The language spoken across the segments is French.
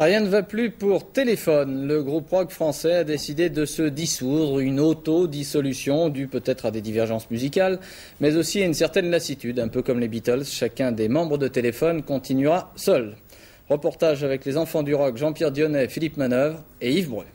Rien ne va plus pour Téléphone. Le groupe rock français a décidé de se dissoudre, une auto-dissolution due peut-être à des divergences musicales, mais aussi à une certaine lassitude, un peu comme les Beatles. Chacun des membres de Téléphone continuera seul. Reportage avec les enfants du rock, Jean-Pierre Dionnet, Philippe Manœuvre et Yves Brouet.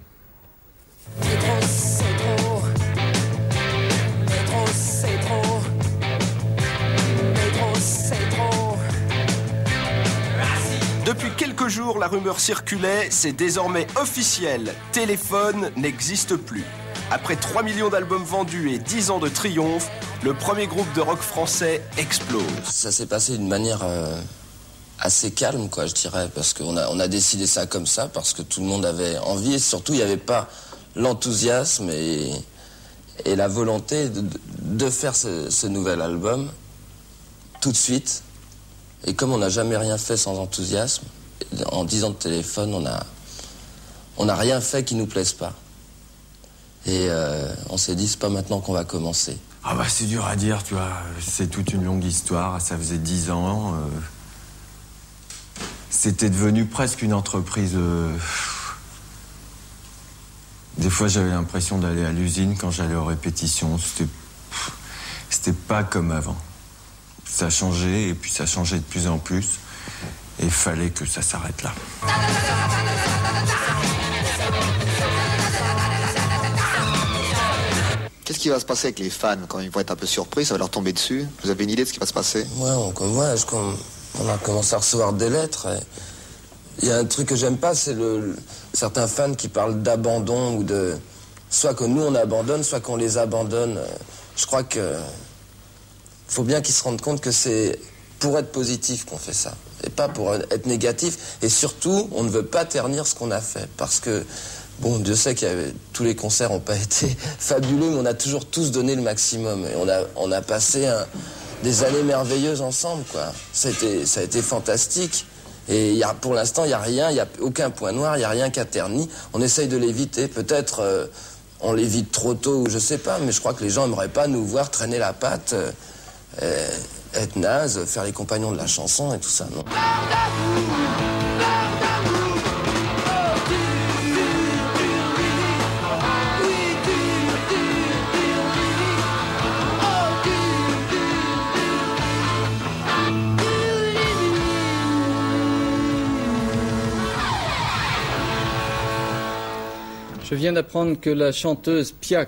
Depuis quelques jours, la rumeur circulait, c'est désormais officiel, Téléphone n'existe plus. Après 3 millions d'albums vendus et 10 ans de triomphe, le premier groupe de rock français explose. Ça s'est passé d'une manière assez calme, quoi, je dirais, parce qu'on a décidé ça comme ça, parce que tout le monde avait envie, et surtout il n'y avait pas l'enthousiasme et la volonté de faire ce nouvel album tout de suite. Et comme on n'a jamais rien fait sans enthousiasme, en 10 ans de Téléphone, on n'a rien fait qui ne nous plaise pas. Et on s'est dit, c'est pas maintenant qu'on va commencer. Ah bah c'est dur à dire, tu vois, c'est toute une longue histoire, ça faisait 10 ans. C'était devenu presque une entreprise... Des fois j'avais l'impression d'aller à l'usine quand j'allais aux répétitions, c'était pas comme avant. Ça changeait, et puis ça changeait de plus en plus, et il fallait que ça s'arrête là. Qu'est-ce qui va se passer avec les fans quand ils vont être un peu surpris? Ça va leur tomber dessus? Vous avez une idée de ce qui va se passer? Ouais, on a commencé à recevoir des lettres. Il y a un truc que j'aime pas, c'est certains fans qui parlent d'abandon, ou de... Soit que nous on abandonne, soit qu'on les abandonne. Je crois que... Il faut bien qu'ils se rendent compte que c'est pour être positif qu'on fait ça, et pas pour être négatif. Et surtout, on ne veut pas ternir ce qu'on a fait, parce que, bon, Dieu sait que tous les concerts n'ont pas été fabuleux, mais on a toujours tous donné le maximum. Et on a passé des années merveilleuses ensemble, quoi. Ça a été fantastique. Et pour l'instant, il n'y a rien, il n'y a aucun point noir, il n'y a rien qui a terni. On essaye de l'éviter, peut-être... on l'évite trop tôt, ou je sais pas, mais je crois que les gens n'aimeraient pas nous voir traîner la patte... être naze, faire les compagnons de la chanson et tout ça, non. Je viens d'apprendre que la chanteuse Piac